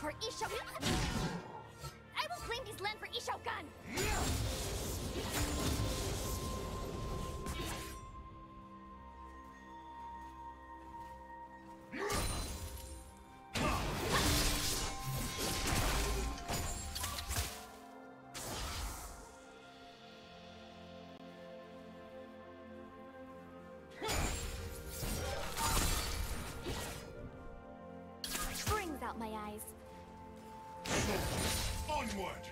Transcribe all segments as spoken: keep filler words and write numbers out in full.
for Ishao. I will claim this land for Ishao Khan. Out my eyes. Onward.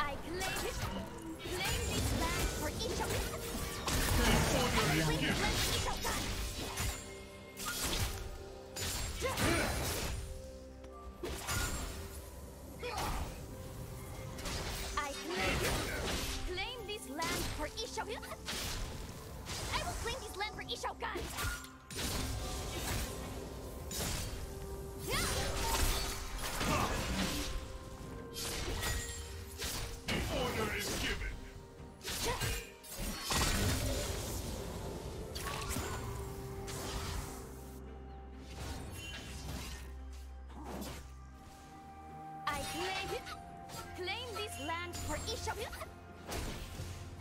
I claim it. Claim this land for each of us. I claim this land for each of us. I claim claim this land for each of us. I will claim this land for each of us. Claim this land for Ishao.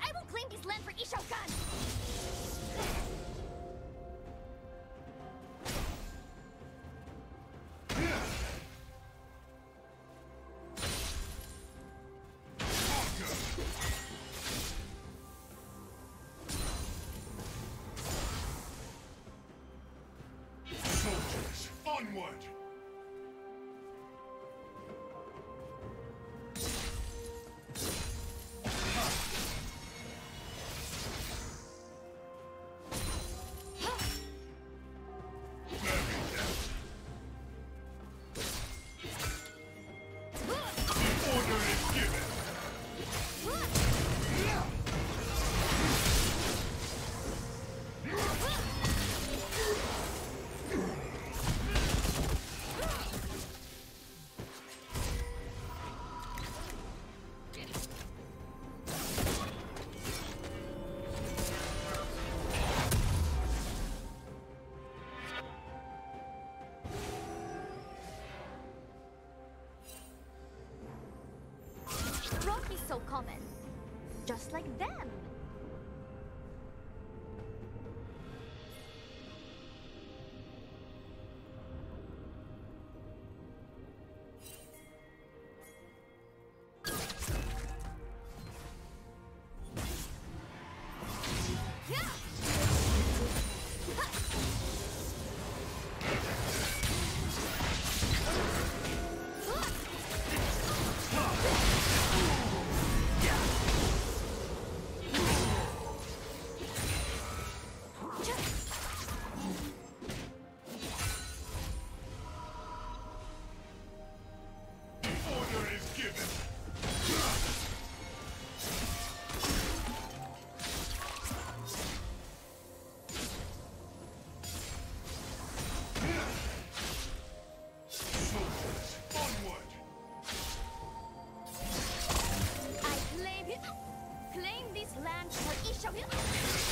I will claim this land for Ishao Khan. Soldiers, onward! Is so common, just like them.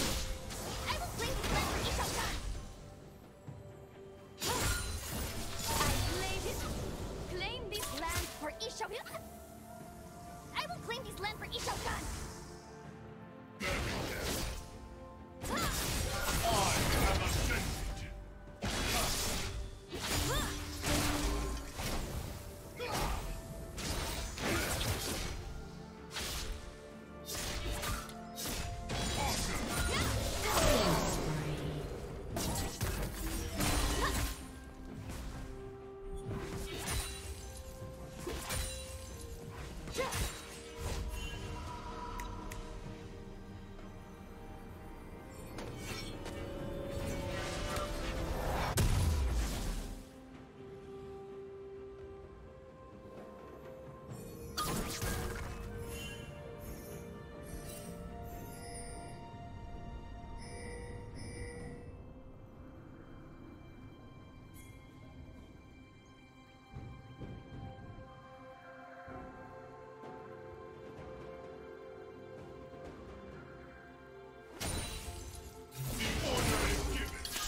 I will claim this land for Ishao Khan.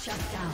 Shut down.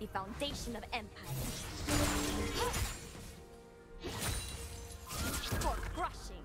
the foundation of empire. For crushing.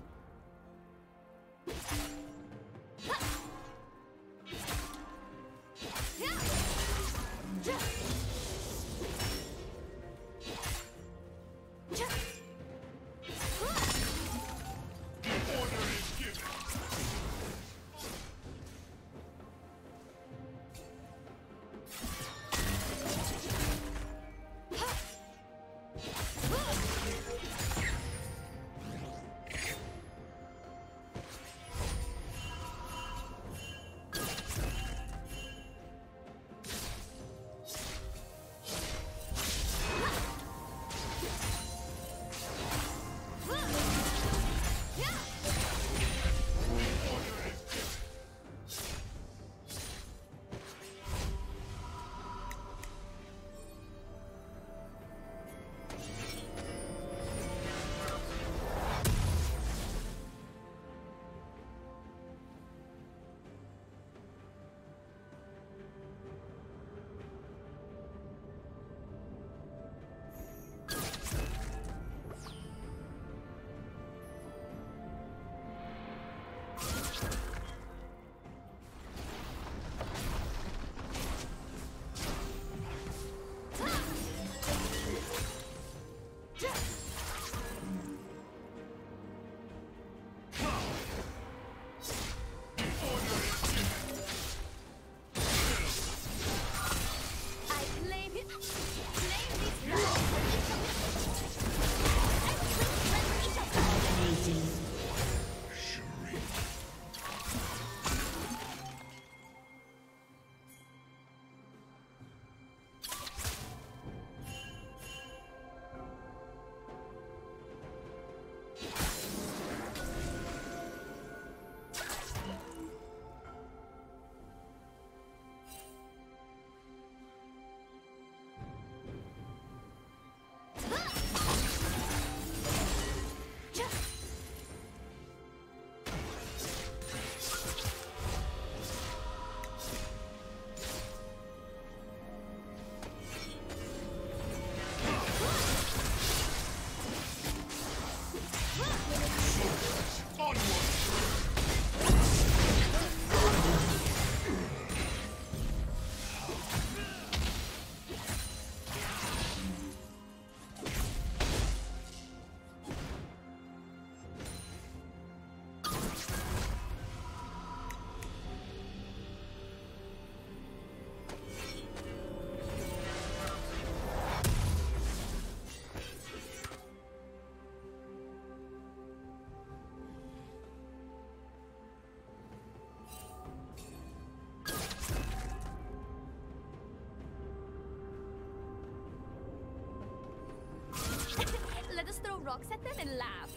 Let us throw rocks at them and laugh.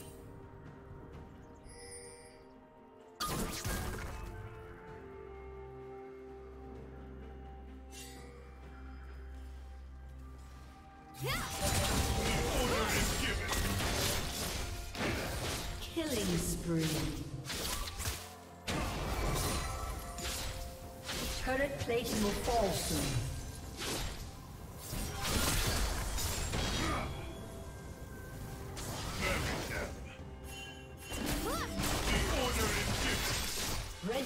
Killing spree. Turret plating will fall soon.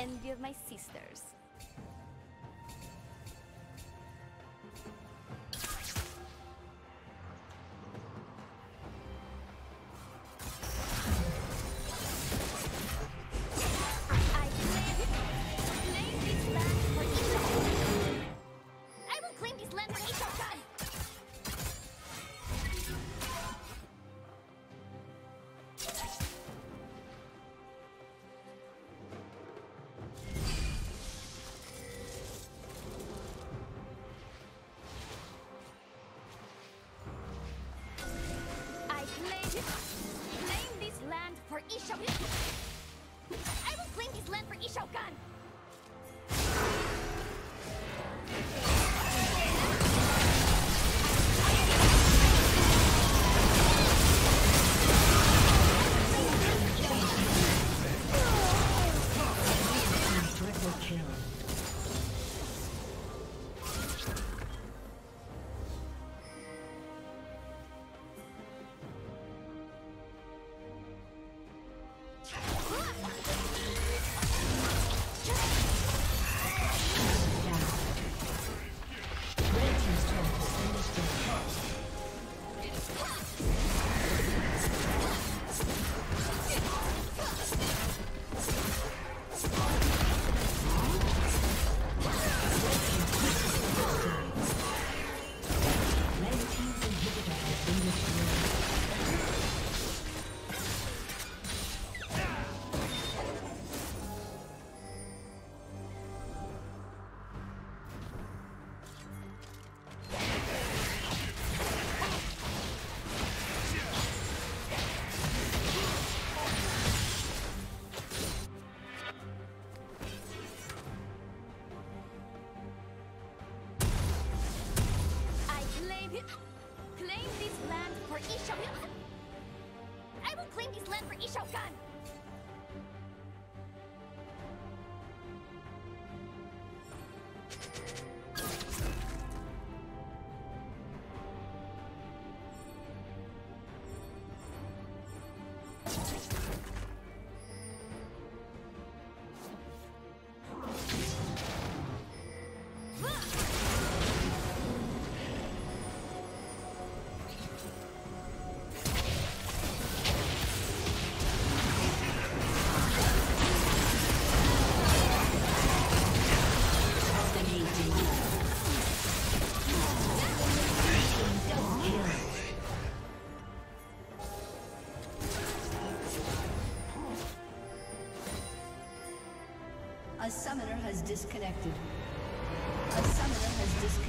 Envy of my sisters. Claim this land for Ishao Khan. I will claim this land for Ishao Khan. Claim this land for Ishao. I will claim this land for Ishao Khan. A summoner has disconnected. A summoner has disconnected.